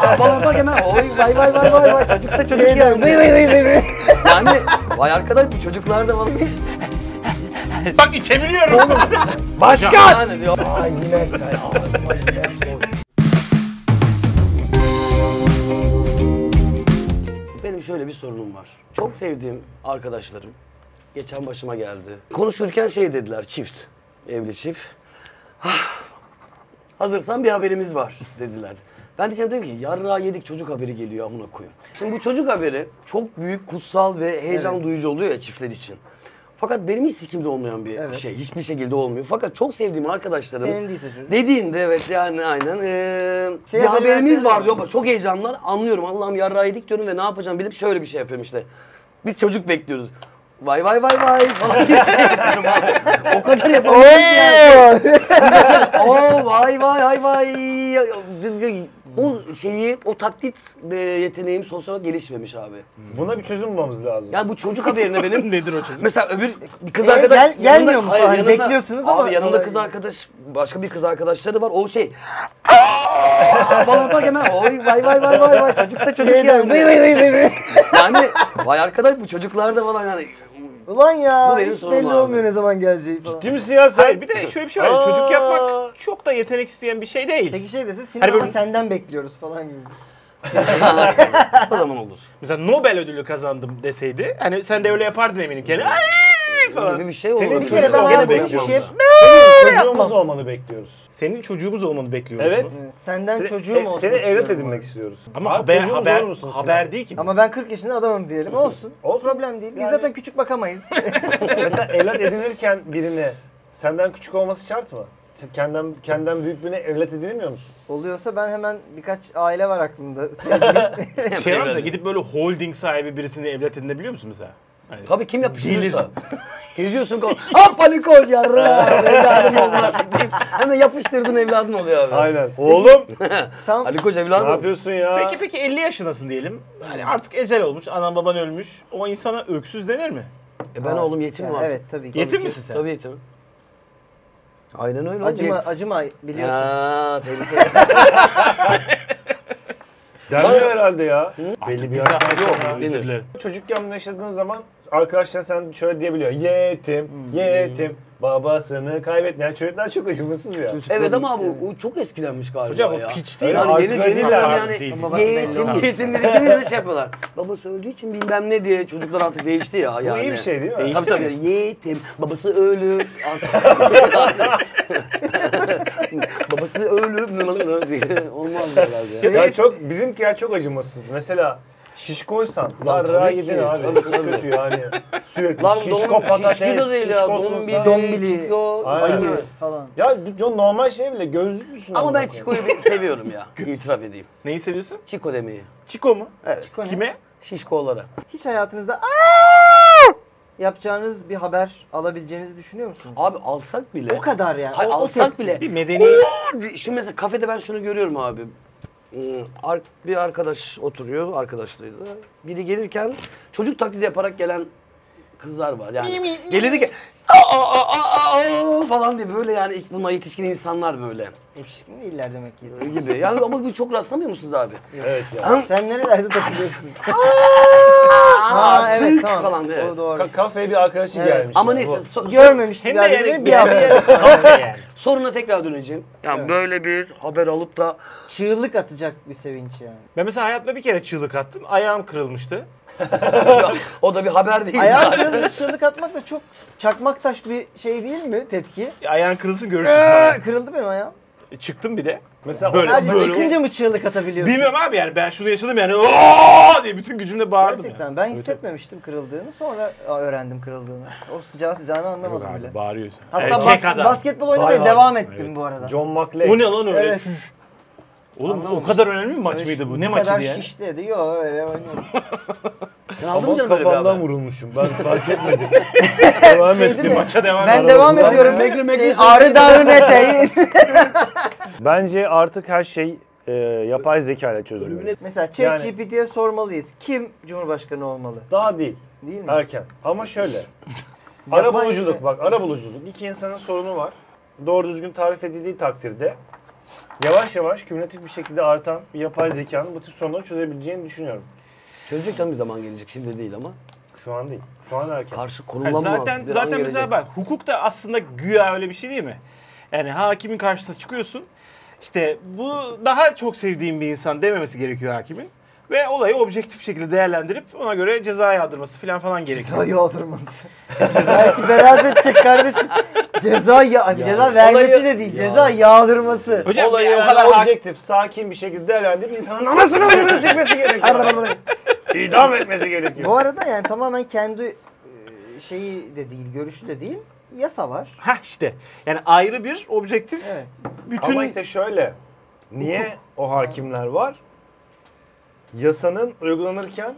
falan bak hemen oy vay vay vay vay vay çocuk da çocuk yani. Yani vay arkadaş bu çocuklar da vallahi. Bak içebiliyorum oğlum. Başkan. Yani diyor. Ay yine benim şöyle bir sorunum var. Çok sevdiğim arkadaşlarım geçen başıma geldi. Konuşurken şey dediler çift. Evli çift. Hazırsan bir haberimiz var dediler. Ben de şimdi dedim ki yarrağı yedik çocuk haberi geliyor amına koyayım. Şimdi bu çocuk haberi çok büyük kutsal ve heyecan evet. duyucu oluyor ya çiftler için. Fakat benim hiç sikimde olmayan bir evet. şey. Hiçbir şekilde olmuyor. Fakat çok sevdiğim arkadaşlarım dediğinde evet yani aynen bir haberimiz var diyor. Çok heyecanlar anlıyorum. Allah'ım yarrağı yedik diyorum ve ne yapacağım bilip şöyle bir şey yapıyorum işte. Biz çocuk bekliyoruz. Vay vay vay vay falan diye şey yapıyorum abi. O kadar yapamıyorum yani. Mesela o vay vay vay vay. O şeyi, o taklit yeteneğim sosyal olarak gelişmemiş abi. Buna bir çözüm bulmamız lazım. Yani bu çocuk haberine benim... Nedir o çözüm? Mesela öbür kız arkadaş... Gelmiyor mu? Hayır, bekliyorsunuz ama... Abi yanında kız arkadaş, başka bir kız arkadaşları var. O şey... falan bak hemen oy vay vay vay vay vay. Çocuk da çocuk yani. Yani vay arkadaş bu çocuklar da falan yani... Ulan ya hiç belli olmuyor ne zaman geleceği falan. Ciddi misin ya sen? Hayır, bir de şöyle bir şey var ya, çocuk yapmak çok da yetenek isteyen bir şey değil. Peki şey desin sinema böyle... senden bekliyoruz falan gibi. O zaman olur. Mesela Nobel ödülü kazandım deseydi hani sen de öyle yapardın eminim kendine. Falan. Bir şey senin bir kere ben bekliyoruz. Senin çocuğumuz olmanı bekliyoruz. Senin çocuğumuz olmanı bekliyoruz. Evet. Senden çocuğum olsun. Seni evlat edinmek istiyoruz. Ama haber değil ki. Ama ben 40 yaşında adamım diyelim. Olsun. Problem değil. Biz zaten küçük bakamayız. Mesela evlat edinirken birine senden küçük olması şart mı? Kendinden büyük birine evlat edinmiyor musun? Oluyorsa ben hemen birkaç aile var aklımda. Şey var mı? Gidip böyle holding sahibi birisini evlat edinebiliyor musun mesela? Hayır. Tabii kim yapıştırırsa. Geziyorsun kol. Ha palikoz yarra. Evladım oldu artık deyip hemen yapıştırdın evladın oluyor abi. Aynen. Oğlum. Tam. Ali Koç evladım. Ne yapıyorsun ya? Peki 50 yaşındasın diyelim. Yani artık ecel olmuş, anan baban ölmüş. O insana öksüz denir mi? Ben oğlum yetim yani, var. Evet tabii ki. Yetim misin sen? Tabii yetim. Aynen öyle. Acıma biliyorsun. Haa tehlikeli. Denmiyor herhalde ya. Hı? Belli bir yaştan sonra. Denir. Çocukken yaşadığın zaman arkadaşlar sen şöyle diyebiliyor. Yetim, yetim. Babasını kaybetmeyen yani çocuklar çok acımasız ya. Evet ama bu çok eskilenmiş galiba hocam, ya. Hocam o piç değil. Yani yeni yani yetim dedikleri de şey yapıyorlar. Babası öldüğü için bilmem ne diye çocuklar artık değişti ya. Yani. Bu iyi bir şey değil mi? Değişti tabii tabii. Yetim, babası ölü. Babası ölü. Olmaz herhalde. Ya. Ya çok, bizimki ya çok acımasız. Mesela şişkoysan, larra yedin abi, çok kötü yani. Sürekli şişko patates, şişkosunsa, dombili, ayı falan. Ya normal şey bile gözlüsün. Ama ben Chico'yu seviyorum ya, itiraf edeyim. Neyi seviyorsun? Chico demeyi. Chico mu? Evet. Chico kime? Şişkolara. Hiç hayatınızda aaaaaa yapacağınız bir haber alabileceğinizi düşünüyor musunuz? Abi alsak bile. O kadar yani. Hayır, alsak bile. Bir medeni. Şimdi mesela kafede ben şunu görüyorum abi. Bir arkadaş oturuyor, arkadaşlığıydı. Biri gelirken çocuk taklidi yaparak gelen kızlar var yani. Gelirdi ki falan diye böyle yani bunlar yetişkin insanlar böyle. Yetişkin değiller demek ki. Gibi. Yani ama bu çok rastlamıyor musunuz abi? Evet ya. Sen nerelerde takılıyorsun? Ha evet tamam. Falan doğru. Kafeye bir arkadaşı gelmiş. Ama neyse görmemiştim galiba bir haber. Soruna tekrar döneceğim. Yani böyle bir haber alıp da çığlık atacak bir sevinç yani. Ben mesela hayatımda bir kere çığlık attım. Ayağım kırılmıştı. O da bir haber değil. Ayağın kırılmış çığlık atmak da çok çakmak taş bir şey değil mi tepki? Ayağın kırılsın görürsün. Kırıldı benim ayağım. Çıktım bir de. Mesela böyle, sadece böyle çıkınca mı çığlık atabiliyorsun? Bilmiyorum abi yani ben şunu yaşadım yani ooo diye bütün gücümle bağırdım. Gerçekten yani. Ben hissetmemiştim kırıldığını, sonra öğrendim kırıldığını. O sıcağını anlamadım abi, bile. Bağırıyorsun. Hatta basketbol oynamaya devam ettim evet. Bu arada. John McLean. O ne lan öyle? Evet. Oğlum anlamadım. O kadar önemli bir maç öyle mıydı bu? Ne maçıydı yani? O kadar şişti dedi. Yok öyle oynadım. Ama kafamdan vurulmuşum. Ben fark etmedim. Devam ettim. Maça devam ediyorum. Ben devam ediyorum. Megri ağrı dağın eteği. Bence artık her şey yapay zeka ile çözülüyor. Mesela ChatGPT'ye sormalıyız. Kim Cumhurbaşkanı olmalı? Daha değil. Değil mi? Erken. Ama şöyle. Arabuluculuk bak. Arabuluculuk. İki insanın sorunu var. Doğru düzgün tarif edildiği takdirde yavaş yavaş kümülatif bir şekilde artan bir yapay zekanın bu tip sorunları çözebileceğini düşünüyorum. Çözecek tabii, zaman gelecek. Şimdi değil ama. Şu an değil. Şu an erken. Karşı konulanmaz. Yani zaten mesela bak, hukuk da aslında güya öyle bir şey değil mi? Yani hakimin karşısına çıkıyorsun. İşte bu daha çok sevdiğim bir insan dememesi gerekiyor hakimin. Ve olayı objektif bir şekilde değerlendirip ona göre ceza yağdırması falan gerekiyor. Ceza yağdırması. Belki beraat edecek kardeşim. Ceza vermesi olayı, de değil, ceza yağdırması. Hocam, olayı o kadar objektif, sakin bir şekilde değerlendirip insanın anasını bacısını çekmesi gerekiyor. İdam etmesi gerekiyor. Bu arada yani tamamen kendi şeyi de değil, görüşü de değil, yasa var. Ha işte. Yani ayrı bir objektif. Evet. Bütün... Ama işte şöyle, niye o hakimler var? Yasanın uygulanırken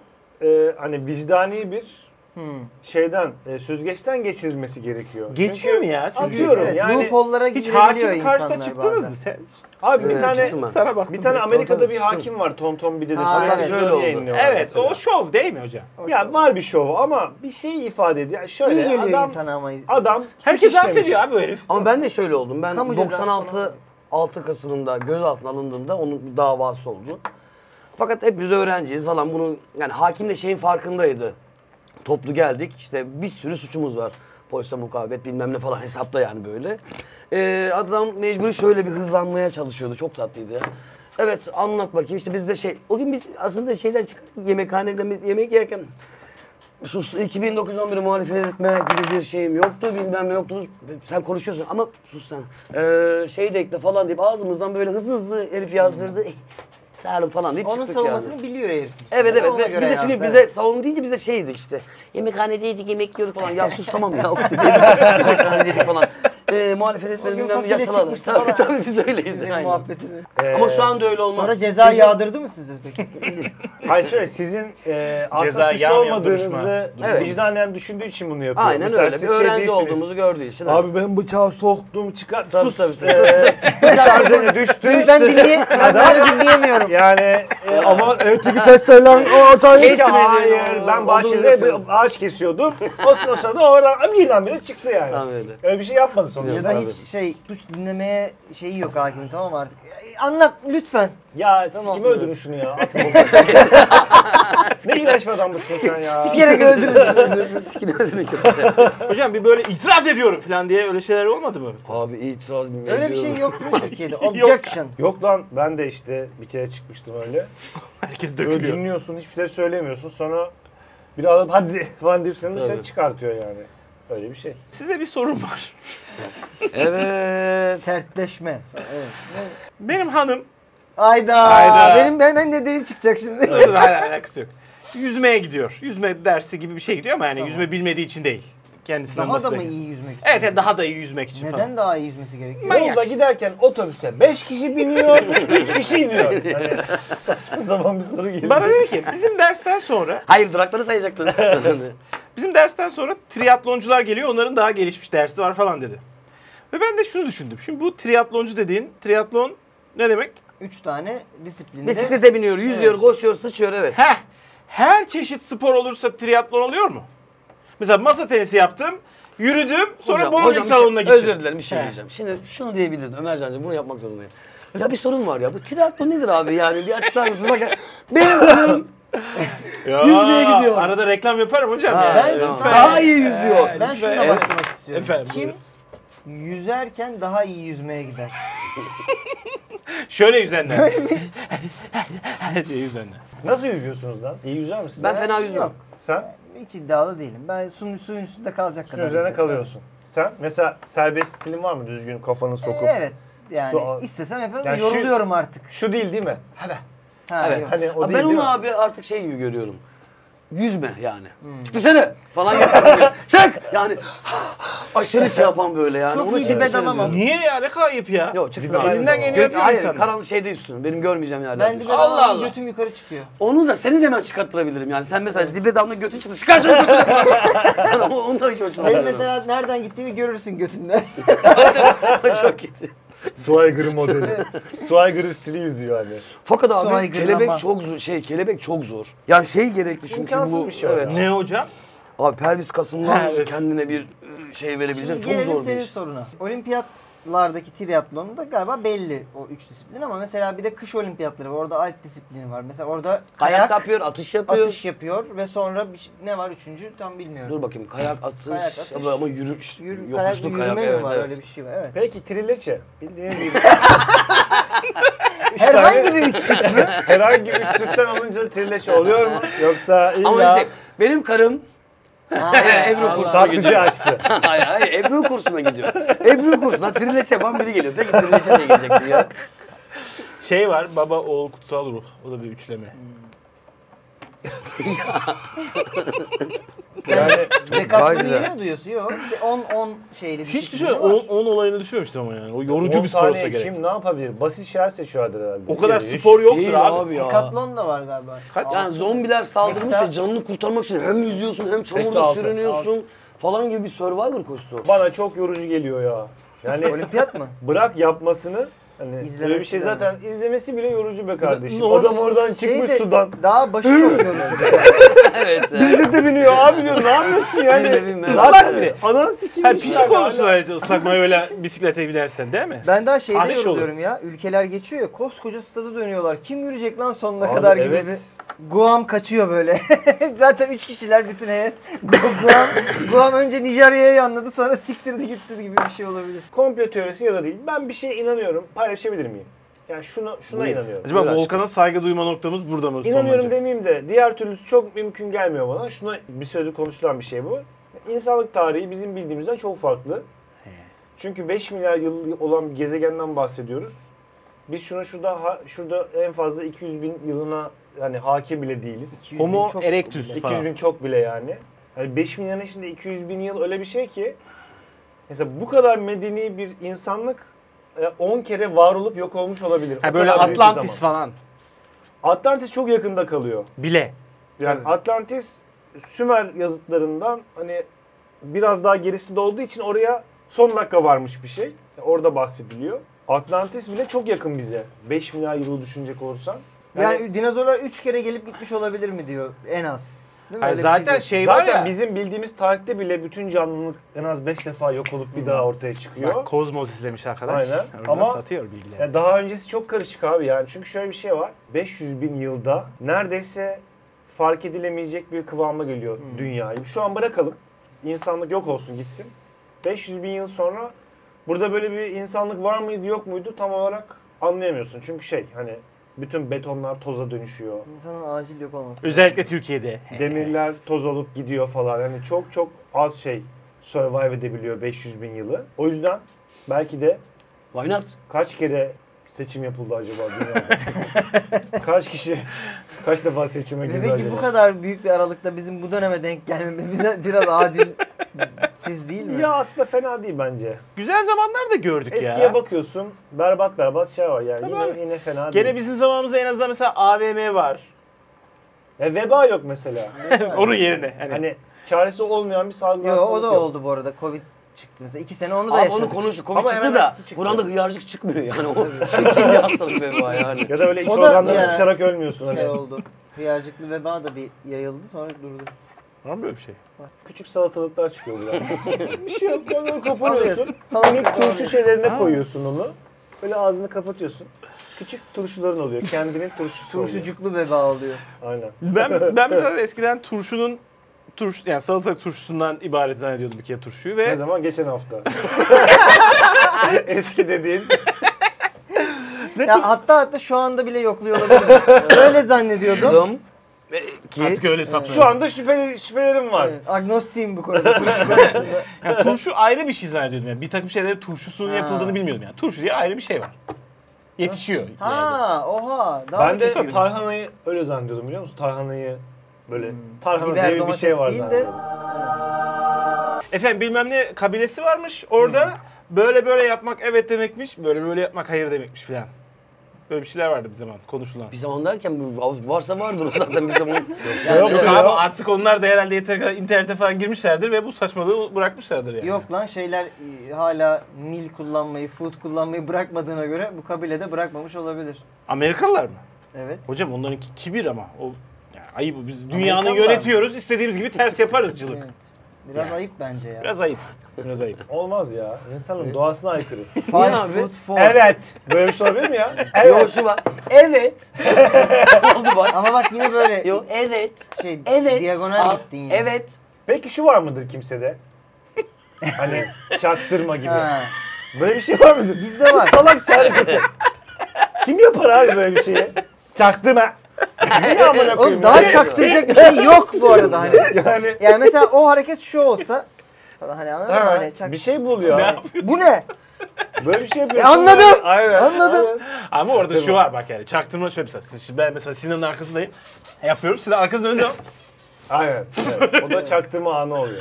hani vicdani bir şeyden, süzgeçten geçirilmesi gerekiyor. Geçiyor mu ya? Atıyorum evet, yani. Hiç hakim karşısına çıktınız mı sen? Abi bir tane Amerika'da bir hakim var, Tonton bir dedesi. Evet, şöyle oldu. Evet, o şov değil mi hocam? O ya şov. Var bir şov ama bir şey ifade ediyor. Şöyle iyi adam herkes affediyor abi herif. Ama ben de şöyle oldum. Ben 96 Kasım'ında gözaltına alındığımda onun davası oldu. Fakat hep biz öğrenciyiz falan, bunu yani hakim de şeyin farkındaydı. Toplu geldik işte, bir sürü suçumuz var. Polise mukavemet bilmem ne falan hesapta yani böyle. Adam mecburi şöyle bir hızlanmaya çalışıyordu, çok tatlıydı ya. Evet anlat bakayım işte biz de şey, o gün biz aslında şeyden çıkar, yemekhanede yemek yerken. Sus, 2911'i muhalefet etme gibi bir şeyim yoktu, bilmem ne yoktu. Sen konuşuyorsun ama sus sen. Şey de ekle falan deyip ağzımızdan böyle hızlı herif yazdırdı. Sağolun falan deyip çıktık yani. Onun savunmasını biliyor herif. Evet evet. Biz de şimdi evet. Bize savun deyince bize şeydik işte. Yemekhanedeydik, yemek yiyorduk falan. Ya sus tamam ya. Yemekhanedeydik falan. Muhalefet etmediğimden yasalanır. Tabii biz öyleyiz. Muhabbetini. Ama şu anda öyle olmaz. Sonra ceza yağdırdı mı sizi peki? Hayır şöyle, sizin aslında suçlu olmadığınızı vicdanen düşündüğü için bunu yapıyor. Aynen öyle. Bir öğrenci olduğumuzu gördüğü için. Abi ben bıçağı soktum, çıkart. Sus. Şarjını düştü. Ben dinleyemiyorum. Yani ama öteki sesler lan ortaya geçti. Hayır, ben bahçede ağaç kesiyordum. O sırada oradan birdenbire çıktı yani. Öyle bir şey yapmadı sonuçta. Ya da hiç şey, suç dinlemeye şeyi yok hakimin, tamam artık. Anlat lütfen. Ya tamam, sikimi öldürün şunu ya. Ne ilaçmadan mısın sen ya? Sikerek öldürün. Sikini öldürün çok güzel. Hocam bir böyle itiraz ediyorum falan diye öyle şeyler olmadı mı? Abi itiraz mı ediyorum? Öyle bir şey yok mu Türkiye'de? Objection. Yok lan, ben de işte bir kere çıkmıştım öyle. Herkes dökülüyor. Öyle dinliyorsun, hiçbir şey söylemiyorsun, sonra bir adam hadi falan deyip seni dışarı çıkartıyor yani. Öyle bir şey. Size bir sorum var. Evet. Sertleşme. Evet. Benim hanım. Ayda. Benim hemen dediğim çıkacak şimdi. Dur, hala alakası yok. Yüzmeye gidiyor. Yüzme dersi gibi bir şey gidiyor ama yani yüzme bilmediği için değil. Kendisinden daha da mı iyi yüzmek için? Evet, daha da iyi yüzmek için. Neden falan daha iyi yüzmesi gerekiyor? Yolda giderken otobüse 5 kişi biniyor, 3 kişi iniyor. Yani saçma zaman bir soru geliyor. Bana dedi ki bizim dersten sonra... Hayır, durakları sayacaktın. Bizim dersten sonra triatloncular geliyor, onların daha gelişmiş dersi var falan dedi. Ve ben de şunu düşündüm. Şimdi bu triatloncu dediğin, triatlon ne demek? 3 tane disiplinde. Bisiklete biniyor, yüzüyor, koşuyor, sıçıyor, evet. Heh. Her çeşit spor olursa triatlon oluyor mu? Mesela masa tenisi yaptım, yürüdüm, sonra bowling salonuna gittim. Özür dilerim, bir şey diyeceğim. Şimdi şunu diyebilirdin Ömercan'cığım, bunu yapmak zorundayım. Ya bir sorun var ya, bu triatlon nedir abi yani? Bir açıklar mısın? Bak, benim... Yüzmeye gidiyor. Arada reklam yaparım hocam ya. Yani. Daha iyi yüzüyor. Ben şuna başlamak istiyorum. Efendim, kim yüzerken daha iyi yüzmeye gider? Şöyle yüzenler. Böyle mi? Yüzenler. Nasıl yüzüyorsunuz lan? İyi yüzer misiniz? Ben fena yüzmem. Yok. Sen? Hiç iddialı değilim. Ben suyun üstünde kalacak kadar. Suyun üzerine kalıyorsun. Sen? Mesela serbest stilin var mı? Düzgün kafanı sokup. Evet. Yani istesem yaparım. Yani yoruluyorum artık. Şu değil mi? Hadi. Ha, evet. Hani o değil, ben onu abi artık şey gibi görüyorum. Yüzme yani. Çıksana falan yapıyorsun. Çık! Yani aşırı şey yapan böyle yani. Çok iyi cibet alamam. Niye ya? Ne kayıp ya? Yok çıksın. Elinden geliyor. Hayır, karanlık şeyde üstün. Benim görmeyeceğim yerlerde. Ben dibet alamam, götüm yukarı çıkıyor. Onu da seni de hemen çıkarttırabilirim yani. Sen mesela dibet alamda götün çıktı. Çıkar canım götüne falan. Onu da hiç hoşuna. Benim mesela nereden gittiğimi görürsün götümden. Çok gitti. Su aygırı modeli. Su aygırı stili yüzüyor hani. Fakat abi kelebek çok zor. Kelebek çok zor. Yani şey gerekli çünkü bu. Bir şey evet. Ne hocam? Abi pelvis kasından kendine bir şey verebilecek, çok zor bir iş. Şimdi gelelim senin soruna. Olimpiyat olimpiyatlardaki triatlonun da galiba belli o üç disiplin, ama mesela bir de kış olimpiyatları var. Orada alp disiplini var. Mesela orada kayak yapıyor, atış yapıyor. Atış yapıyor ve sonra bir, ne var üçüncü tam bilmiyorum. Dur bakayım, kayak, atış, kayak, atış ama yürüyüş, yokuşlu kayak. Evet, var, evet. Öyle bir şey var. Evet. Peki trileçe bildiğiniz gibi. Herhangi bir üç süt mü? Herhangi bir üç sütten olunca trileçe oluyor mu? Yoksa illa... Ama şey, benim karım Ebru kursuna gidiyor. Açtı. Hayır, Ebru kursuna gidiyor. Ebru kursuna trileçe ban biri geliyor. Peki trileçe ne gelecekti ya? Şey var, baba oğul kutsal ruh. O da bir üçleme. Yani dekatlı yine duyuyorsun. Yok. 10 şeyli. Hiç düşünmüyorum. 10 olayını düşünmemiştim ama yani. O yorucu bir spor olsa gerek. Kim ne yapabilir? Basit şeyler seçiyorlardır herhalde. O kadar spor yoktur abi ya. Dekatlon da var galiba. Yani zombiler saldırmışsa canını kurtarmak için hem yüzüyorsun hem çamurda sürünüyorsun falan gibi bir survivor koşusu. Bana çok yorucu geliyor ya. Yani olimpiyat mı? Bırak yapmasını. Hani böyle bir şey zaten mi? İzlemesi bile yorucu be kardeşim. Adam oradan çıkmış de, sudan. Daha başı olmuyor. Evet. Bizde de biniyor abi diyor. Ne yapıyorsun yani? Islak bile. Ananı sikeyim. Her pişik olursun ayrıca ıslakmaya öyle bisiklete binersen değil mi? Ben daha şeyden yoruluyorum ya. Ülkeler geçiyor ya. Koskoca stada dönüyorlar. Kim yürüyecek lan sonuna abi, kadar gibi. Evet. Guam kaçıyor böyle. Zaten 3 kişiler bütün heyet. Guam önce Nijerya'yı yanladı, sonra siktirdi gitti gibi bir şey olabilir. Komplo teorisi ya da değil. Ben bir şeye inanıyorum. Paylaşabilir miyim? Yani şuna inanıyorum. Acaba Volkan'a saygı duyma noktamız burada mı? İnanıyorum demeyeyim de diğer türlüsü çok mümkün gelmiyor bana. Şuna bir süredir konuşulan bir şey bu. İnsanlık tarihi bizim bildiğimizden çok farklı. He. Çünkü 5 milyar yıl olan bir gezegenden bahsediyoruz. Biz şurada en fazla 200 bin yılına yani hakim bile değiliz. Homo erectus. 200 bin çok bile yani. Yani 5 milyarın içinde 200 bin yıl öyle bir şey ki mesela bu kadar medeni bir insanlık 10 kere var olup yok olmuş olabilir. Ha, böyle Atlantis falan. Atlantis çok yakında kalıyor. Bile. Yani evet. Atlantis Sümer yazıtlarından hani biraz daha gerisinde olduğu için oraya son dakika varmış bir şey. Orada bahsediliyor. Atlantis bile çok yakın bize. 5 milyar yılı düşünecek olursan. Yani dinozorlar 3 kere gelip gitmiş olabilir mi diyor en az. Yani zaten şey var ya, bizim bildiğimiz tarihte bile bütün canlılık en az 5 defa yok olup bir daha ortaya çıkıyor. Bak, Kozmos izlemiş arkadaş. Aynen. Ama satıyor bilgileri. Yani daha öncesi çok karışık abi yani. Çünkü şöyle bir şey var. 500 bin yılda neredeyse fark edilemeyecek bir kıvama geliyor dünyayı. Şu an bırakalım. İnsanlık yok olsun gitsin. 500 bin yıl sonra burada böyle bir insanlık var mıydı yok muydu tam olarak anlayamıyorsun. Çünkü şey hani... Bütün betonlar toza dönüşüyor. İnsanın acil yok olması. Özellikle Türkiye'de. Demirler toz olup gidiyor falan. Yani çok çok az şey survive edebiliyor 500 bin yılı. O yüzden belki de why not? Kaç kere seçim yapıldı acaba dünyada? Kaç kişi kaç defa seçime girdi acaba? Demek ki bu kadar büyük bir aralıkta bizim bu döneme denk gelmemiz bize biraz adil. Siz değil mi? Ya aslında fena değil bence. Güzel zamanlar da gördük. Eskiye bakıyorsun berbat şey var yani. Tamam. Yine fena değil. Gene bizim zamanımızda en azından mesela AVM var. Ya veba yok mesela. Onun yerine. Hani çaresi olmayan bir salgın hastalık yok. O da oldu bu arada. Covid çıktı mesela. 2 sene onu da yaşadık. Onu konuştuk. Covid çıktı da buranın da hıyarcık çıkmıyor yani. O ciddi bir hastalık veba yani. Ya da öyle iç organlarına sıçarak ölmüyorsun. Şey oldu. Hıyarcıklı veba da bir yayıldı sonra durdu. Var mı böyle bir şey? Küçük salatalıklar çıkıyor buradan. Bir şey yok. Onu kapanıyorsun. Minik turşu şeylerine koyuyorsun onu. Böyle ağzını kapatıyorsun. Küçük turşuların oluyor. Kendinin turşusu oluyor. Turşucuklu veba oluyor. Aynen. Ben mesela eskiden yani salatalık turşusundan ibaret zannediyordum bir kere turşuyu ve... Ne zaman? Geçen hafta. Eski dediğin... Ya hatta şu anda bile yokluyor olabilir. Öyle zannediyordum. Ki, artık öyle satmıyor. Şu anda şüphelerim var. Evet, agnostiyim bu konuda. Yani turşu ayrı bir şey zannediyordum. Yani bir takım şeylere turşusunun yapıldığını bilmiyordum. Yani turşu diye ayrı bir şey var. Yetişiyor. Ha, oha. Ben de tarhanayı öyle zannediyordum biliyor musun? Tarhanayı böyle tarhana diye bir şey var zannediyordum. Efendim bilmem ne kabilesi varmış. Orada böyle böyle yapmak evet demekmiş. Böyle böyle yapmak hayır demekmiş filan. Böyle bir şeyler vardı bir zaman konuşulan. Bir zaman derken varsa vardır zaten bir zaman. Yok abi artık onlar da herhalde yeteri kadar internete falan girmişlerdir ve bu saçmalığı bırakmışlardır yani. Yok lan şeyler hala mil kullanmayı, food kullanmayı bırakmadığına göre bu kabilede bırakmamış olabilir. Amerikalılar mı? Evet. Hocam onlarınki kibir ama. O, yani ayıp, biz dünyanı yönetiyoruz istediğimiz gibi ters yaparız cılık. Evet. Biraz ya. Ayıp bence ya. Biraz ayıp. Biraz ayıp. Olmaz ya. İnsanın doğasına aykırı. Food. Evet. Böyle bir şey olabilir mi ya? Evet. Yok şu bak. Evet. Oldu bak. Ama bak yine böyle. Yok evet. Şey, evet. Diagonal gittin ya. Evet. Peki şu var mıdır kimsede? Hani çaktırma gibi. Ha. Böyle bir şey var mıdır? Bizde var. Salak çaktırma. Kim yapar abi böyle bir şeyi? Çaktırma. Niye amına koyayım? O daha çaktıracak bir şey yok bu arada hani. Yani mesela o hareket şu olsa hani anladın mı? Hani çak... Bir şey buluyor. Ne hani. Bu ne? Böyle bir şey yapıyorsun. Anladım. Aynen. Anladım. Aynen. Ama çaktırma. Orada şu var bak yani çaktırma şöyle mesela. Ben mesela Sinan'ın arkasındayım. Yapıyorum. Sinan arkasında önünde. Aynen. Evet. O da çaktırma anı oluyor.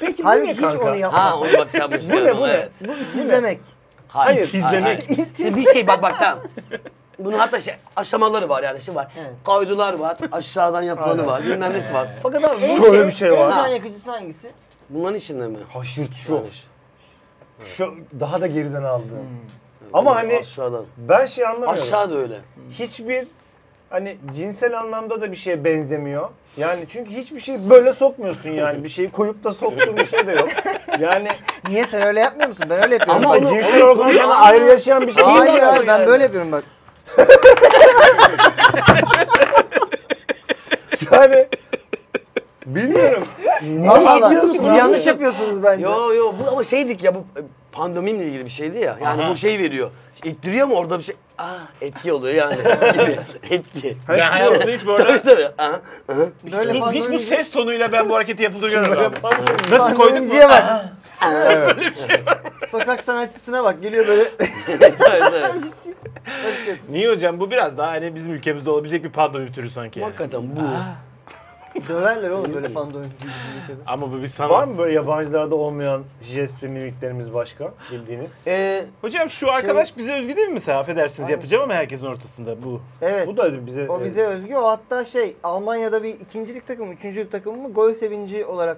Peki bu ne kanka? Hiç onu yapmaz. Ha onu bak sen bu işte. Bu ne? Evet. Bu itizlemek. Hayır. İtizlemek. İşte bir şey bak tamam. Bunun hatta şey, aşamaları var yani şey var. Evet. Kaydular var, aşağıdan yapılanı var, bilmem nesi var. Fakat abi şöyle bir şey var. En can yakıcısı hangisi? Bunların içinde mi? Haşırt şu. Yani. Şu daha da geriden aldı. Ama hani aşağıdan. Ben şey anlamıyorum. Aşağıda öyle. Hiçbir hani cinsel anlamda da bir şeye benzemiyor. Yani çünkü hiçbir şey böyle sokmuyorsun yani. Bir şeyi koyup da soktuğun bir şey de yok. Yani niye sen öyle yapmıyor musun? Ben öyle yapıyorum. Ama cinsel organlarla ayrı yaşayan bir şey değil. Hayır abi ben böyle yapıyorum bak. Yani bilmiyorum. Niye yanlış yapıyorsunuz bence? Yo bu ama şeydik ya bu pandemimle ilgili bir şeydi ya. Yani aha. Bu şey veriyor. İttiriyor mu orada bir şey? Aa etki oluyor yani. Etki. Ben hayatımda hiç böyle. Hiç bu ses tonuyla ben bu hareketi yapıldığını görmedim. Nasıl koyduk mu? Evet. Böyle bir şey var. Sokak sanatçısına bak geliyor böyle. Niye hocam bu biraz daha hani bizim ülkemizde olabilecek bir pandemi türü sanki. Hakikaten yani. Bu. Döverler oğlum böyle pandemi türü. Ama bu bir sanat. Var mı böyle yabancılarda olmayan jest ve mimiklerimiz başka bildiğiniz? Hocam şu arkadaş bize özgü değil mi mesela? Affedersiniz yapacağım ama herkesin ortasında bu. Evet. Bu da bize. O bize özgü. O hatta şey Almanya'da bir ikincilik takımı, üçüncülük takımı mı gol sevinci olarak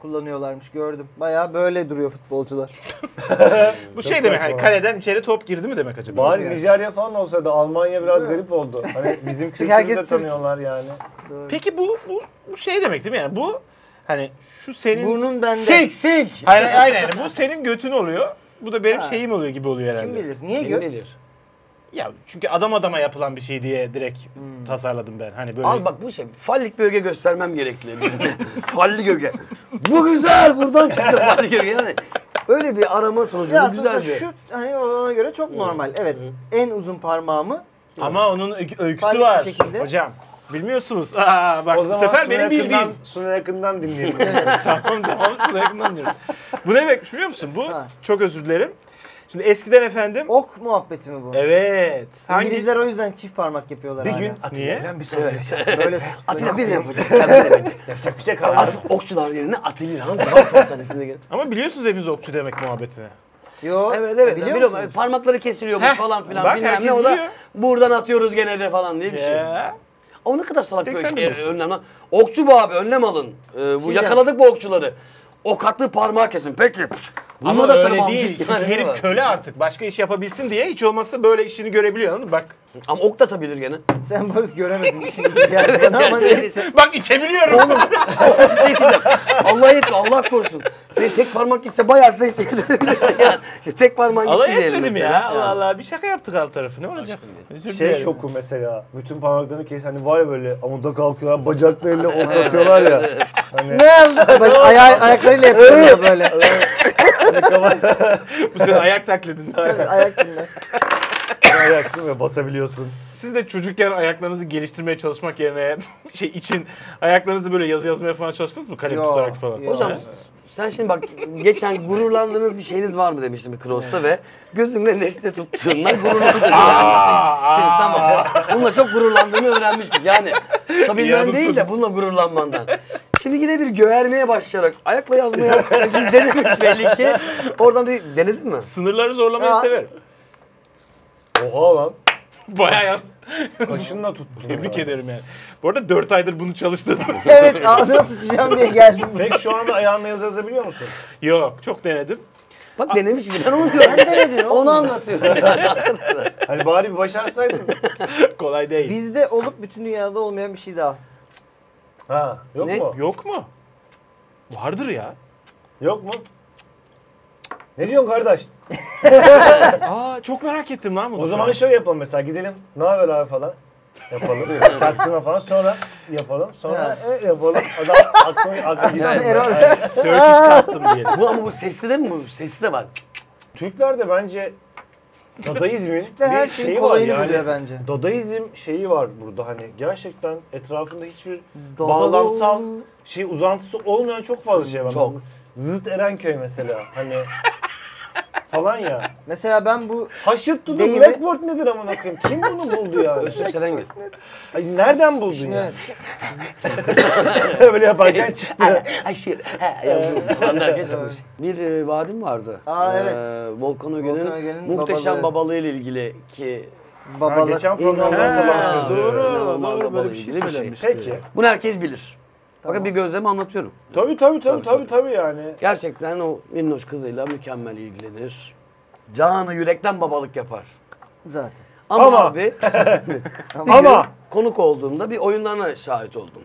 kullanıyorlarmış gördüm. Bayağı böyle duruyor futbolcular. Bu şey demek hani kaleden içeri top girdi mi demek acaba? Bari yani. Nijerya falan olsaydı Almanya biraz garip oldu. Hani bizim kültürü de tanıyorlar yani. Doğru. Peki bu şey demek değil mi yani bu hani şu senin burnun bende. Sik. Aynen bu senin götün oluyor. Bu da benim şeyim oluyor gibi oluyor herhalde. Kim bilir? Niye bilir? Ya çünkü adam adama yapılan bir şey diye direkt tasarladım ben. Hani böyle. Al bak bu şey fallik bölge göstermem gerekli. Fallik öge. Bu güzel buradan çıktı fallik öge yani. Öyle bir arama sonucu bu güzel bir. Şu hani ona göre çok normal. Evet. En uzun parmağımı. Ama onun öyküsü var hocam. Bilmiyorsunuz. Aa, bak o bu sefer benim bildiğim. Suna yakından dinleyelim. tamam Suna yakından dinliyorum. Bu ne demek biliyor musun? Bu çok özür dilerim. Şimdi eskiden efendim. Ok muhabbeti mi bu? Evet. İngilizler o yüzden çift parmak yapıyorlar. Bir gün Atilla'yla bir soru yapacağız. Atilla bir yapacak. Yapacak bir şey kalmadı. Asıl okçular yerine Atilla'nın hastanesine gel. Ama biliyorsunuz hepiniz okçu demek muhabbetini. Yok. Evet biliyorum. Parmakları kesiliyormuş falan filan. Bak herkes biliyor. Buradan atıyoruz gene de falan diye bir şey. O ne kadar salak bir önlem lan. Okçu bu abi önlem alın. Bu yakaladık bu okçuları. Ok atlı parmağı kesin. Peki. Ama da öyle değil. Çünkü herif köle artık. Başka iş yapabilsin diye hiç olmazsa böyle işini görebiliyor lan bak. Ama ok da atabilir gene. Sen böyle göremedin işini. Bak içebiliyorum. Oğlum. Allah etme Allah korusun. Senin tek parmak gitse bayağı size içe gidebilirsin yani. İşte tek parmağın gitti diyelim. Allah etmedim ya. Allah Allah bir şaka yaptık alt tarafı. Ne olacak? Şey şoku mesela. Bütün parmaklarını kes. Hani var ya böyle amuda kalkıyorlar. Bacaklarıyla ok atıyorlar ya. Ne oldu? Ayaklarıyla yapıyorlar böyle. Bu senin ayak taklidin. Ayak dinle. Ayak değil mi? Basabiliyorsun. Siz de çocukken ayaklarınızı geliştirmeye çalışmak yerine şey için ayaklarınızı böyle yazı yazmaya falan çalıştınız mı? Kalem tutarak falan. Hocam sen şimdi bak geçen gururlandığınız bir şeyiniz var mı demiştim Cross'ta ve gözünle nesne tuttuğundan gururlandınız. Şimdi tamam. Bununla çok gururlandığını öğrenmiştik yani. Tabii ben değil de bununla gururlanmandan. Şimdi yine bir göğermeye başlayarak ayakla yazmaya denemiş belli ki. Oradan bir denedin mi? Sınırları zorlamayı severim. Oha lan. Bayağı yaz. Kaşınla tuttum. Tebrik ederim yani. Bu arada 4 aydır bunu çalıştırdım. Evet ağzına sıçacağım diye geldim. Peki şu anda ayağınla yazabiliyor musun? Yok çok denedim. Bak denemişiz. Ben onu diyorum. Ben denedim. Onu anlatıyorum. Hani bari bir başarsaydın. Kolay değil. Bizde olup bütün dünyada olmayan bir şey daha. Ha, yok mu? Vardır ya. Yok mu? Ne diyorsun kardeş? Aa, çok merak ettim lan bunu. O zaman şöyle yapalım mesela, gidelim. Ne haber abi falan yapalım. Çaktırma falan, sonra yapalım. Sonra yapalım. Adam aklı gidiyor. Yani, Turkish custom diyelim. Bu ama bu sesli de mi bu? Sesli de var. Türklerde bence Dadaizm'in bir şeyi var yani. Bence. Dadaizm şeyi var burada, hani gerçekten etrafında hiçbir bağlamsal şey, uzantısı olmayan çok fazla şey var. Çok. Zıt Erenköy mesela hani falan ya. Mesela ben bu Haşırt to the Blackboard nedir amına koyayım? Kim bunu buldu ya? Öztürk Erenköy. Ay nereden buldun işte ya? Böyle yaparken çıktı. Ay şey. Bir vadim vardı. Aa evet. Volkan Öge'nin muhteşem babalığı ile ilgili ki geçen programdan kalan sözü. Doğru böyle bir şey. Peki. Bunu herkes bilir. Tamam. Fakat bir gözlemi anlatıyorum. Tabii yani. Gerçekten o minnoş kızıyla mükemmel ilgilenir. Canı yürekten babalık yapar. Zaten. Ama abi. Ama. Konuk olduğumda bir oyunlarına şahit oldum.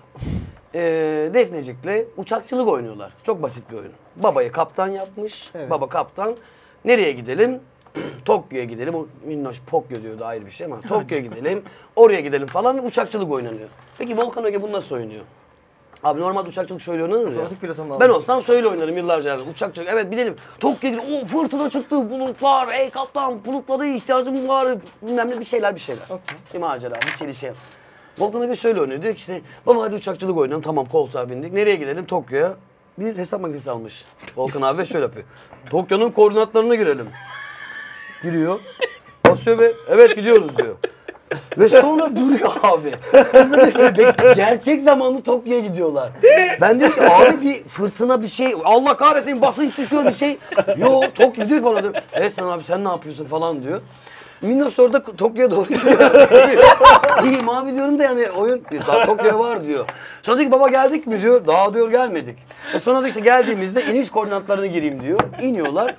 Defnecik'le uçakçılık oynuyorlar. Çok basit bir oyun. Babayı kaptan yapmış. Evet. Baba kaptan. Nereye gidelim? Tokyo'ya gidelim. O minnoş Pokyo diyordu, ayrı bir şey ama. Tokyo'ya gidelim. Oraya gidelim falan ve uçakçılık oynanıyor. Peki Volkan Öge bunu nasıl oynuyor? Abi normalde uçakçılık şöyle oynanır ya. Ben olsam şöyle oynarım yıllarca yani. Uçakçılık, evet bilelim. Tokyo'ya gidelim. O fırtına çıktı, bulutlar. Ey kaptan, bulutlara ihtiyacım var. Bilmem ne, bir şeyler. Okay. Bir macera, bir çeli şey. Volkan Öge şöyle oynuyor. Diyor ki işte, baba hadi uçakçılık oynayalım. Tamam, koltuğa bindik. Nereye gidelim? Tokyo'ya. Bir hesap makinesi almış Volkan abi ve şöyle yapıyor. Tokyo'nun koordinatlarına girelim. Giriyor. Basıyor ve evet gidiyoruz diyor. Ve sonra duruyor abi. Gerçek zamanlı Tokyo'ya gidiyorlar. Ben diyorum ki abi bir fırtına bir şey, Allah kahretsin basınç düşüyor bir şey. Yo Tokyo diyor bana, diyorum. Evet sen abi sen ne yapıyorsun falan diyor. Minnoş da orada Tokyo'ya doğru gidiyor. Diyeyim abi diyorum da yani oyun daha Tokyo'ya var diyor. Sonra diyor ki baba geldik mi diyor. Daha diyor gelmedik. Sonra diyor işte geldiğimizde iniş koordinatlarını gireyim diyor. İniyorlar.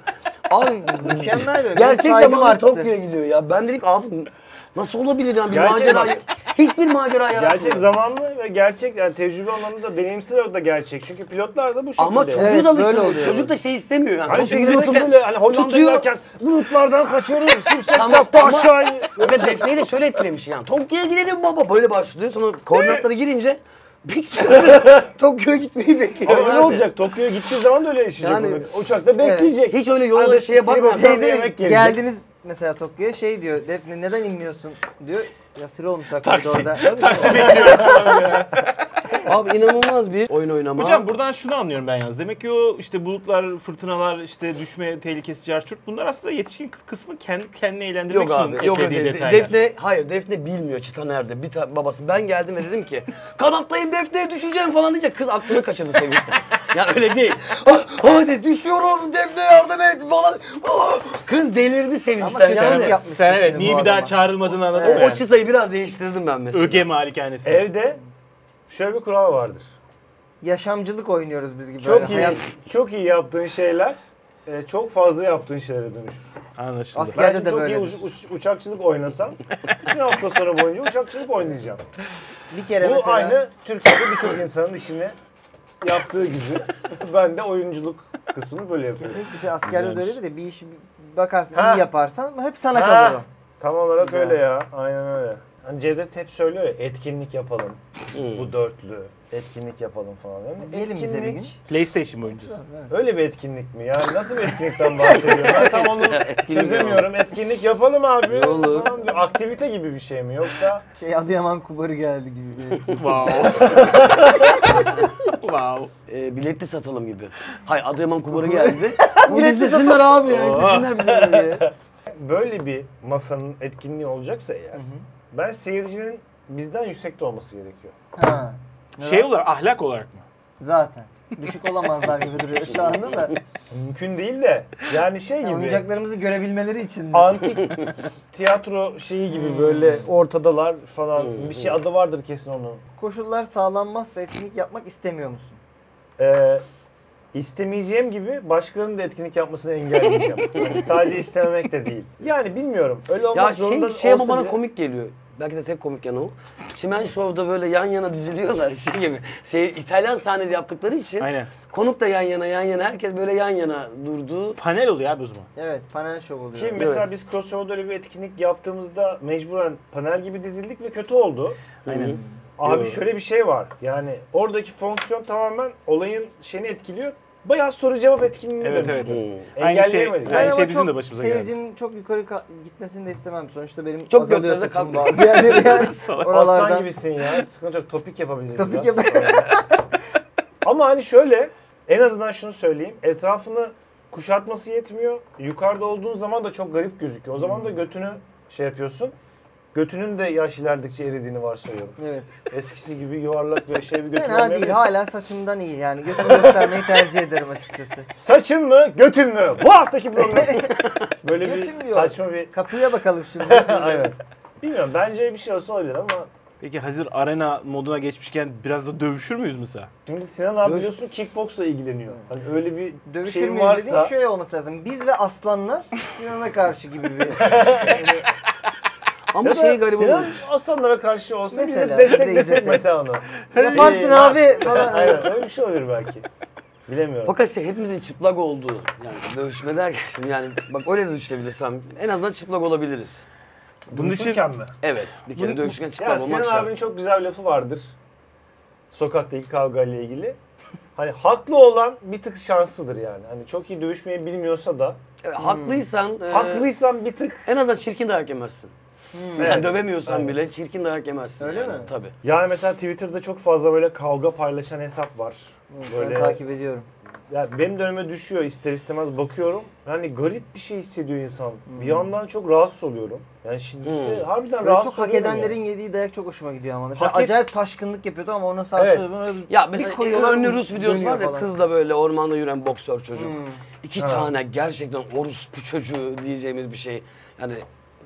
Abi mükemmel böyle. Gerçek zamanlı Tokyo'ya gidiyor ya. Ben dedim abi nasıl olabilir yani bir gerçek macera? Hiçbir macera yaratmıyor. Gerçek zamanlı ve gerçek yani tecrübe anlamında da deneyimsel olarak da gerçek. Çünkü pilotlar da bu şekilde. Ama çocuğu da alıştırıyor. Çocuk da şey istemiyor yani. Şimdi böyle hani Hollanda'dayken bulutlardan kaçıyoruz. Şimşek çaktı aşağıya. Öyle Defne'yi de şöyle etkilemiş yani. Tokyo'ya gidelim baba böyle başlıyor. Sonra koordinatlara girince Tokyo'ya gitmeyi bekliyor. Öyle olacak. Tokyo'ya gittiği zaman da öyle yaşayacak. Yani uçakta bekleyecek. Hiç öyle yolda şeye bakmadan yemek yiyecek. Geldiniz mesela Tokyo'ya şey diyor, Defne neden inmiyorsun diyor. Ya sıra olmuş taksi orada. Taksi bekliyorum. Abi inanılmaz bir oyun oynama. Hocam buradan şunu anlıyorum ben yalnız. Demek ki o işte bulutlar, fırtınalar, işte düşme tehlikesi, carçurt bunlar aslında yetişkin kısmı kendini eğlendirmek için eklediği detaylar. Yok abi, Defne bilmiyor çıta nerede. Babası ben geldim ve dedim ki kanatlayayım Defne'ye düşeceğim falan deyince kız aklını kaçırdı sevinçten. Ya öyle değil. Hadi düşüyorum Defne yardım et falan. Kız delirdi sevinçten yani. Sen evet niye bir daha çağrılmadığını anladın mı? O çıtayı biraz değiştirdim ben mesela. Öge malikanesi. Evde şöyle bir kural vardır. Yaşamcılık oynuyoruz biz gibi. Çok iyi yaptığın şeyler çok fazla yaptığın şeylere dönüşür. Anlaşıldı. Askerde de böyle. Uçakçılık oynasam bir hafta sonra boyunca uçakçılık oynayacağım. Bir kere bu mesela aynı Türkiye'de birçok insanın işini yaptığı gibi ben de oyunculuk kısmını böyle yapıyorum. Kesinlikle şey, askerde de öyledir ya, bir işi bakarsın iyi yaparsan hep sana kalır o. Tam olarak öyle ya. Aynen öyle. Hani Cevdet hep söylüyor ya, etkinlik yapalım. Bu dörtlü. Etkinlik yapalım falan. Elimize bir gün. PlayStation oyuncusu. Öyle bir etkinlik mi ya? Nasıl bir etkinlikten bahsediyorum? Ben tam onu çözemiyorum. Etkinlik yapalım abi. Olur. Aktivite gibi bir şey mi yoksa? Şey Adıyaman Kubarı geldi gibi bir etkinlik. Wow. Biletli satalım gibi. Hayır Adıyaman Kubarı geldi. İzlesinler abi ya. İzlesinler bizi diye. Böyle bir masanın etkinliği olacaksa eğer, ben seyircinin bizden yüksekte olması gerekiyor. Ha. Şey olarak, ahlak olarak mı? Zaten. Düşük olamazlar gibi duruyor şu anda da. Mümkün değil de yani şey gibi. Oyuncaklarımızı görebilmeleri için. Antik tiyatro şeyi gibi böyle ortadalar falan bir şey adı vardır kesin onun. Koşullar sağlanmazsa etkinlik yapmak istemiyor musun? İstemeyeceğim gibi başkalarının da etkinlik yapmasını engelleyeceğim. Yani sadece istememek de değil. Yani bilmiyorum. Öyle olmak zorunda olsa bile. Ya şey bana komik geliyor. belki de tek komik yanı o. Çimen Show'da böyle yan yana diziliyorlar şey gibi. İtalyan sahnede yaptıkları için. Aynen. Konuk da yan yana herkes böyle yan yana durdu. Panel oluyor abi o zaman. Evet, panel show oluyor. Ki mesela evet, biz Crossover'da öyle bir etkinlik yaptığımızda mecburen panel gibi dizildik ve kötü oldu. Aynen. Abi şöyle bir şey var. Yani oradaki fonksiyon tamamen olayın şeyini etkiliyor. Bayağı soru cevap etkinliğine dönüştü. Engelleyemedik. Aynı şey bizim de başımıza geldi. Seyircinin çok yukarı gitmesini de istemem. Sonuçta benim çok azalıyor saçım bazı yerleri yani. Aslan gibisin ya. Sıkıntı yok. Topik yapabiliriz. Topik yapabiliriz. Ama hani şöyle, en azından şunu söyleyeyim. Etrafını kuşatması yetmiyor. Yukarıda olduğun zaman da çok garip gözüküyor. O zaman da götünü şey yapıyorsun. Götünün de yaş ilerledikçe eridiğini varsayıyorum. Evet. Eskisi gibi yuvarlak ve şey bir götün olmuyor. Fena değil. Hala saçımdan iyi yani. Götümü göstermeyi tercih ederim açıkçası. Saçın mı? Götün mü? Bu haftaki programda böyle götün bir saçma bir... Kapıya bakalım şimdi. Aynen. Bilmiyorum. Bence bir şey olsa olabilir ama... Peki hazır arena moduna geçmişken biraz da dövüşür müyüz mesela? Şimdi Sinan abi biliyorsun kickboksla ilgileniyor. Hani öyle bir dövüşür şeyim varsa... Dövüşür müyüz şöyle olması lazım. Biz ve aslanlar Sinan'a karşı gibi bir... Yani... Ama şey garip olmuş. Aslanlara karşı olsa mesela, bize destek mesela onu. Yaparsın abi falan. Aynen öyle bir şey olur belki. Bilemiyorum. Fakat şey hepimizin çıplak olduğu yani dövüşme derken şimdi yani bak öyle de düşünebilirsem en azından çıplak olabiliriz. Bunun için mi? Evet. Bir kere dövüşürken çıplak olmak şart. Sinan abinin çok güzel bir lafı vardır. Sokaktaki kavga ile ilgili. Hani haklı olan bir tık şanslıdır yani. Hani çok iyi dövüşmeyi bilmiyorsa da. Evet, haklıysan bir tık. En azından çirkin de hak yemezsin. Hmm. Yani evet, dövemiyorsan aynen bile çirkin dayak yemezsin. Öyle yani mi? Tabii. Yani mesela Twitter'da çok fazla böyle kavga paylaşan hesap var. Böyle ben takip ediyorum. Yani benim döneme düşüyor ister istemez bakıyorum. Yani garip bir şey hissediyor insan. Bir yandan çok rahatsız oluyorum. Yani şiddete harbiden böyle rahatsız oluyorum. Çok hak edenlerin yediği dayak çok hoşuma gidiyor ama. Mesela acayip taşkınlık yapıyordu ama ona sahip söylüyorum. Ya mesela önlü Rus videosu var ya kızla böyle ormanda yürüyen boksör çocuk. İki tane gerçekten orospu çocuğu diyeceğimiz bir şey. Yani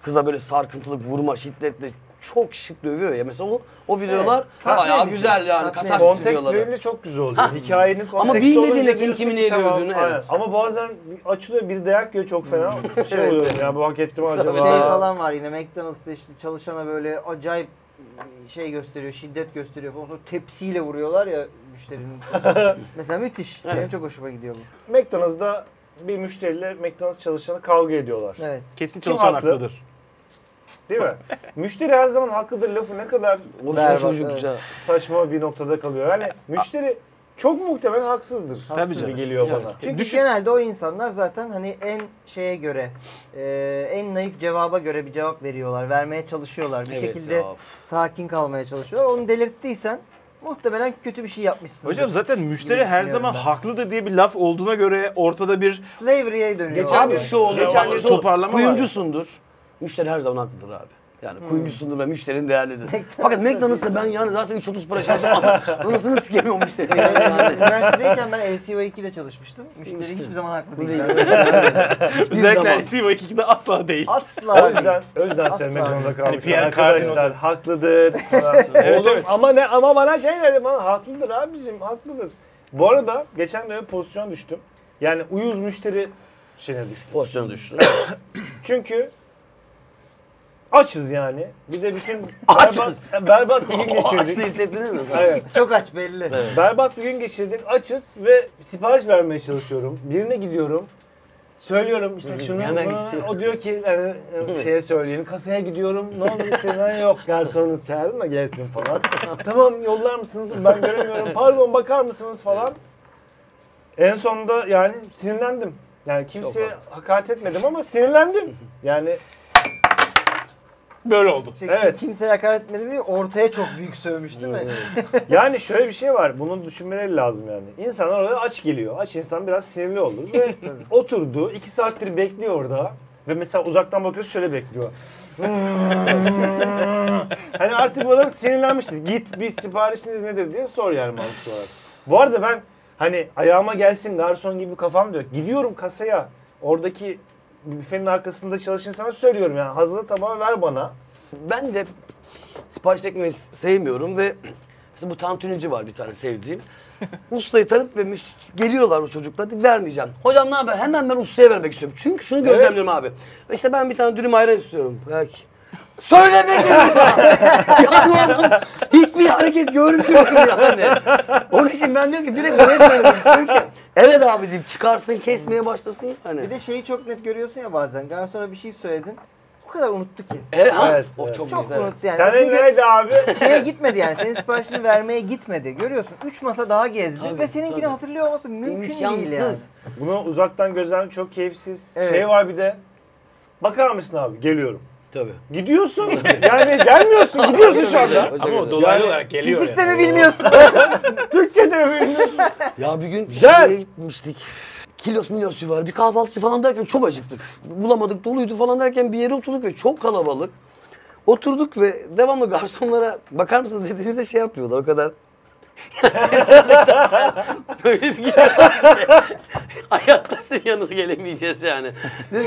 kıza böyle sarkıntılı vurma şiddetle çok şık dövüyor ya mesela o videolar bayağı güzel yani katarsis videoları. Konteks çok güzel oluyor. Hikayenin konteksti olunca diyorsun kim kimi neye dövdüğünü evet. Ama bazen açılıyor bir dayak yiyor çok fena şey evet oluyor ya bu hak ettim acaba. Şey falan var yine McDonald's'ta işte çalışana böyle acayip şey gösteriyor şiddet gösteriyor falan sonra tepsiyle vuruyorlar ya müşterinin. Mesela müthiş benim çok hoşuma gidiyor bu. McDonald's'da bir müşteriyle McDonald's çalışanı kavga ediyorlar. Evet. Kesin çalışan haklıdır. Değil mi? Müşteri her zaman haklıdır lafı ne kadar saçma bir noktada kalıyor. Yani müşteri çok muhtemelen haksızdır. Haksız gibi geliyor bana. Çünkü genelde o insanlar zaten hani en şeye göre, en naif cevaba göre bir cevap veriyorlar. Vermeye çalışıyorlar. Bir şekilde sakin kalmaya çalışıyorlar. Onu delirttiysen muhtemelen kötü bir şey yapmışsın. Hocam zaten müşteri her zaman haklıdır diye bir laf olduğuna göre ortada bir... Slavery'e dönüyor. Geçen bir şey oluyor. Kuyumcusundur. Müşteri her zaman haklıdır abi. Yani kuyumcusundur ve müşterinin değerlidir. Fakat McDonald's'ta ben yani zaten 3.30 para çalışıyorum. Anasını sikemiyor müşteri. Yani üniversitedeyken ben LCY2'de çalışmıştım. Müşteri hiçbir zaman haklı değil. Özellikle LCY2'de asla değil. Asla. O yüzden sevmek zorunda kalmışsın. Hani arkadaşlar haklıdır. Evet. Ama bana şey dedi bana haklıdır abicim haklıdır. Bu arada geçen dönem pozisyon düştüm. Yani uyuz müşteri şeyine düştüm. Pozisyona düştüm. Çünkü açız yani. Bir de bütün berbat bir gün geçirdik. Açlı hissettiniz mi? Evet. Çok aç belli. Evet. Berbat bir gün geçirdik. Açız ve sipariş vermeye çalışıyorum. Birine gidiyorum. Söylüyorum işte şunu. O diyor ki yani şeye söyleyelim. Kasaya gidiyorum. Ne olur istediğinden yok. Garsonu çağırın da gelsin falan. Tamam yollar mısınız? Ben göremiyorum. Pardon bakar mısınız falan. En sonunda yani sinirlendim. Yani kimseye hakaret etmedim ama sinirlendim. Yani böyle oldu. Evet. Kimseye hakaret etmedi mi? Ortaya çok büyük sövmüş değil mi? Yani şöyle bir şey var. Bunu düşünmeleri lazım yani. İnsanlar orada aç geliyor. Aç insan biraz sinirli olur. Ve oturdu. 2 saattir bekliyor orada. Ve mesela uzaktan bakıyoruz şöyle bekliyor. Hani artık bu adam sinirlenmişti. Git bir siparişiniz nedir diye sor yani mantıklı olarak. Bu arada ben hani ayağıma gelsin garson gibi kafam diyor. Gidiyorum kasaya. Oradaki büfenin arkasında çalışan insana söylüyorum yani hazır tabağı ver bana. Ben de sipariş beklemeyi sevmiyorum ve mesela bu tantunici var bir tane sevdiğim. Ustayı tanıp ve geliyorlar o çocuklar vermeyeceğim. Hocam ne haber? Hemen ben ustaya vermek istiyorum. Çünkü şunu gözlemliyorum abi. İşte ben bir tane dürüm ayran istiyorum. Belki. Söylemedin ya. Yani oğlum hiçbir hareket görmüyorum yani. Onun için ben diyorum ki direkt oraya söylemek istiyorum ki evet abi deyip çıkarsın, kesmeye başlasın yani. Bir de şeyi çok net görüyorsun ya bazen. Garsona bir şey söyledin. O kadar unuttu ki. Evet, evet. O çok, çok unuttu yani. Senin neydi abi? Şeye gitmedi yani. Senin siparişini vermeye gitmedi. Görüyorsun 3 masa daha gezdi tabii, ve seninkini tabii hatırlıyor olması mümkün değil yani. Bunu uzaktan gözlem çok keyifsiz. Evet. Şey var bir de. Bakar mısın abi? Geliyorum. Tabii. Gidiyorsun. Yani gelmiyorsun. Gidiyorsun şu anda. Ama dolaylı yani olarak geliyor. Fizik de yani mi bilmiyorsun? Türkçe de mi bilmiyorsun? Ya bir gün şeye gitmiştik. Kilos milyosçu var, bir kahvaltıcı falan derken çok acıktık. Bulamadık, doluydu falan derken bir yere oturduk ve çok kalabalık. Oturduk ve devamlı garsonlara bakar mısınız dediğimizde şey yapıyorlar o kadar. Böyle bir gibi. Hayatta sizin yanınıza gelemeyeceğiz yani.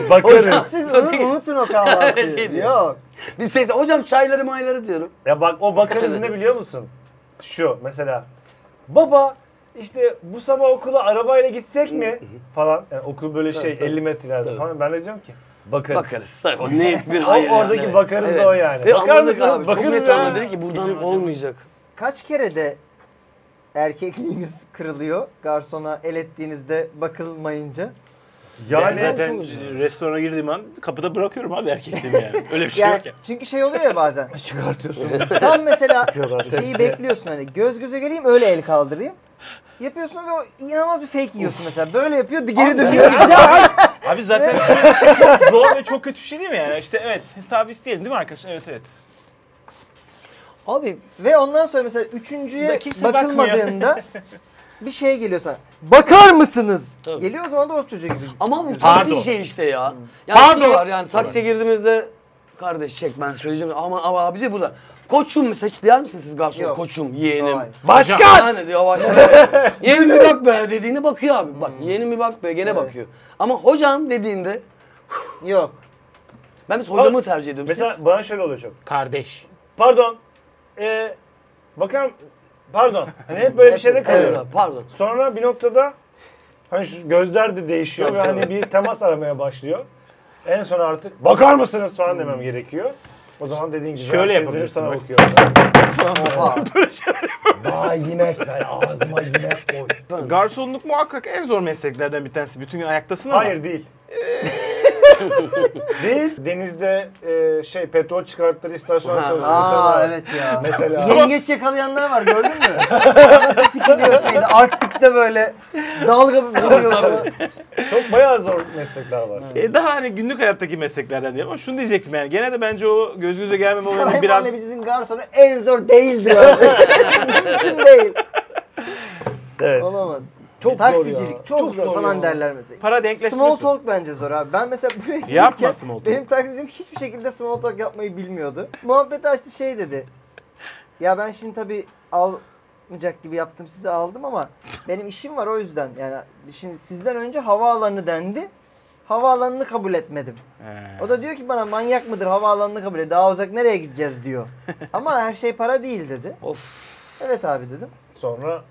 Bakarız. Hocam siz unutun o kahvaltıyı. Şey yok. Biz seyse hocam çayları mayları diyorum. Ya bak o bakarız ne biliyor musun? Şu mesela. Baba. İşte bu sabah okula arabayla gitsek mi falan, yani okul böyle şey evet, 50 metrelerde evet falan, ben de diyorum ki bakarız. Bakarız. Tabii. Ne bir hayır. Oradaki yani bakarız evet da o yani. Bakar mısınız? Çok net anladı dedi ki buradan Sinan olmayacak. Kaç kere de erkekliğiniz kırılıyor garsona el ettiğinizde bakılmayınca? Yani zaten restorana girdiğim an kapıda bırakıyorum abi erkekliğimi yani. Öyle bir şey yani, yok ya. Çünkü şey oluyor ya bazen. Çıkartıyorsun. Tam mesela şeyi bekliyorsun hani göz göze geleyim öyle el kaldırayım. Yapıyorsun ve o inanılmaz bir fake yiyorsun mesela. Böyle yapıyor, geri dönüyor. Abi zaten çok zor ve çok kötü bir şey değil mi yani? İşte evet, hesabı isteyelim değil mi arkadaşlar? Evet evet. Abi ve ondan sonra mesela üçüncüye bakılmadığında bir şey geliyor sana. Bakar mısınız? Tabii. Geliyor o zaman da o çocuğa gibi. Ama bu taksi şey işte ya. Yani pardon var yani taksiye girdiğimizde kardeş çek ben söyleyeceğim ama abi de bu da. Koçum mu seç der misiniz siz garson? Yok. Koçum, yeğenim. Başkan! Yani diyor başkan. Yeğenim bir bak be dediğinde bakıyor abi. Bak yeğenim bir bak be gene evet bakıyor. Ama hocam dediğinde yok. Ben biz hocamı tercih ediyorum. Mesela siz bana şöyle oluyor çok. Kardeş. Pardon. Bakalım. Pardon. Hani hep böyle bir şeyde kalıyor. Evet, pardon. Sonra bir noktada hani şu gözler de değişiyor ve hani bir temas aramaya başlıyor. En son artık bakar mısınız falan demem gerekiyor. O zaman dediğin gibi şöyle yapabilirim sana bakıyorum. Vay yemek ver ağzıma yemek koy. Garsonluk muhakkak en zor mesleklerden bir tanesi. Bütün gün ayaktasın ama. Hayır değil. Değil. Denizde şey petrol çıkarttıkları istasyonda çalışan insanlar. Evet ya. Mesela. Yengeç yakalayanlar var gördün mü? Nasıl sikiliyor şeyde Arktik'te böyle dalga vuruyor. Çok bayağı zor meslekler var. Daha hani günlük hayattaki mesleklerden diyelim ama şunu diyecektim yani. Gene de bence o göz göze gelmeme olayı biraz. Saray Mahallemizin garsonu en zor değildir abi. Mümkün değil. Evet. Olamaz. Çok taksicilik çok zor falan ya derler mesela. Para denkleştirmek. Small talk bence zor abi. Ben mesela buraya girerken benim taksicim hiçbir şekilde small talk yapmayı bilmiyordu. Muhabbet açtı şey dedi. Ya ben şimdi tabii almayacak gibi yaptım size aldım ama benim işim var o yüzden. Yani şimdi sizden önce havaalanı dendi. Havaalanını kabul etmedim. O da diyor ki bana manyak mıdır havaalanını kabul et. Daha uzak nereye gideceğiz diyor. Ama her şey para değil dedi. Of. Evet abi dedim. Sonra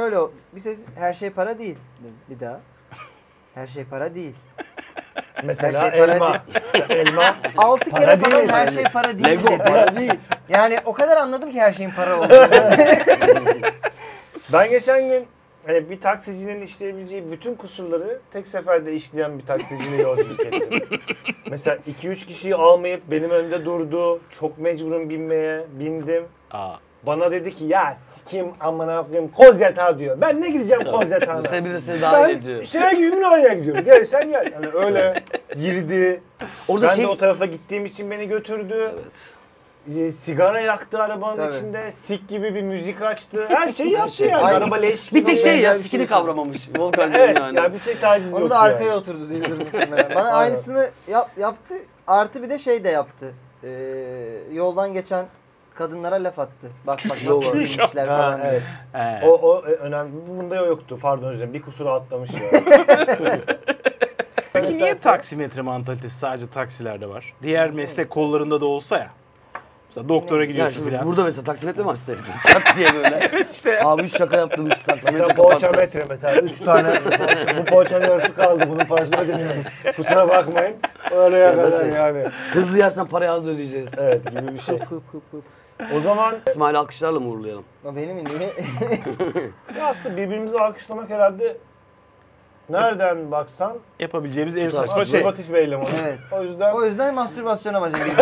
şöyle bir ses her şey para değil bir daha. Her şey para değil. Mesela her şey elma. Elma. 6 kere falan her şey para değil. Lego para değil. Yani o kadar anladım ki her şeyin para olduğunu. Ben geçen gün hani bir taksicinin işleyebileceği bütün kusurları tek seferde işleyen bir taksicini yolculuk ettim. Mesela 2-3 kişiyi almayıp benim önümde durdu. Çok mecburum binmeye. Bindim. Aa. Bana dedi ki ya sikim amına koyayım koz yatağı diyor. Ben ne gideceğim koz yatağına? Sen bir de seni dahil ediyor. Ben şeye gibi oraya gidiyorum. Gel sen gel. Yani öyle girdi. Orada ben de o tarafa gittiğim için beni götürdü. Evet. Sigara yaktı arabanın tabii içinde. Sik gibi bir müzik açtı. Her şeyi yaptı yani. Araba leş gibi. Bir tek şey ya sikini kavramamış. Volkan evet yani ya bir tek taciz yok. Onu da arkaya yani oturdu diyebilirim. Bana aynısını yaptı. Artı bir de şey de yaptı. Yoldan geçen kadınlara laf attı. Bak bak nasıl işler falan diye. Evet. O önemli. Bunda yoktu. Pardon özür. Bir kusura atlamış ya. Peki niye taksimetre mantalitesi sadece taksilerde var? Diğer meslek kollarında da olsa ya. Mesela doktora gidiyorsun yani filan. Burada mesela taksimetle mi hasta ediyorsun? Çat diye böyle. Evet işte. Abi 3 şaka yaptım, 3 taksimetle kapattım. Poğaça metre mesela. 3 tane poğaça. Bu poğaçanın yarısı kaldı. Bunun parasını ödemiyorum. Kusura bakmayın. Öyle ya kadar şey, yani. Hızlı yersen parayı az ödeyeceğiz. Evet gibi bir şey. O zaman... İsmail alkışlarla mı uğurlayalım? Benim mi? Aslında birbirimizi alkışlamak herhalde... Nereden baksan yapabileceğimiz en saçma şey. Mastürbatif bir eylem. Evet. O yüzden mastürbasyona başlayalım.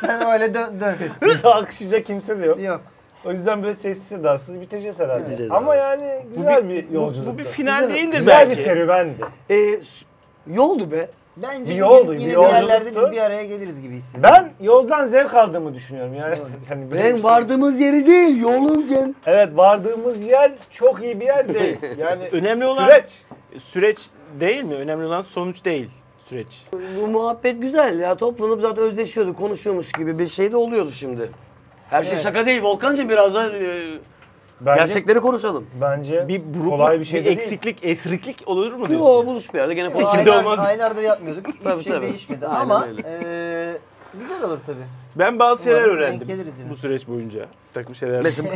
Sen öyle dön. Bizi alkışlayacak kimse de yok. Yok. O yüzden böyle sessiz sedasız biteceğiz herhalde. Evet. Ama yani güzel bir yolculuktu. Bu bir final güzel, değildir güzel belki. Güzel bir serüvendi. Yoldu be. Bence bir yoldu, yine bir yerlerde biz bir araya geliriz gibi hissediyorum. Ben yoldan zevk aldığımı düşünüyorum yani. Yani ben vardığımız yeri değil, yolun gen. Evet, vardığımız yer çok iyi bir yer değil. Yani önemli olan süreç değil mi? Önemli olan sonuç değil, süreç. Bu muhabbet güzel ya. Toplanıp zaten özleşiyordu, konuşuyormuş gibi bir şey de oluyordu şimdi. Her şey şaka değil Volkancığım, biraz da bence, gerçekleri konuşalım. Bence bir buruk, kolay bir şey değil. Eksiklik, esriklik olur mu diyorsun? Yok, buluş bir yerde gene konuşalım. Aylardır yapmıyorduk. Hiçbir şey değişmedi ama güzel olur tabii. Ben bazı şeyler öğrendim bu süreç boyunca. Takım şeyler. Mesela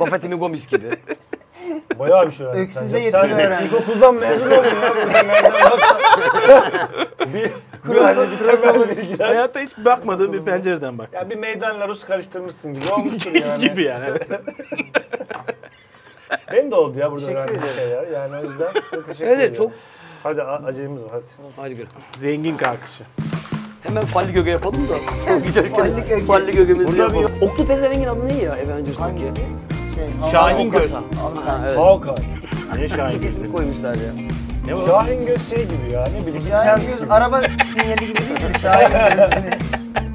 Buffett'in Gomis gibi. Bayağı bir şey öğrendim. Öksüzle yetinme öğrendim. İlkokuldan mezun oldum ya. Hayatta hiç bakmadığın bir pencereden baktım. Ya bir meydanla Rus karıştırmışsın gibi olmuştur yani. Gibi yani. Benim de oldu ya burada öğrendiğim şeyler. Yani o yüzden size teşekkür ederim. Evet, çok. Hadi acelemiz var hadi. Zengin kalkışı. Hemen Fallik Öge yapalım da. Fallik Öge'mizi yapalım. Oklu Pezeveng'in adı ne ya Avengers'taki? Şahin Göz. Hawkeye. Niye Şahin Göz? İsmi koymuşlar ya. Şahin Göz şey gibi ya, ne bileyim. Şahin Göz araba sinyali gibi değil mi? Şahin Göz.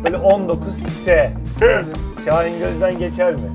Böyle 19S. Şahin Göz'den geçer mi?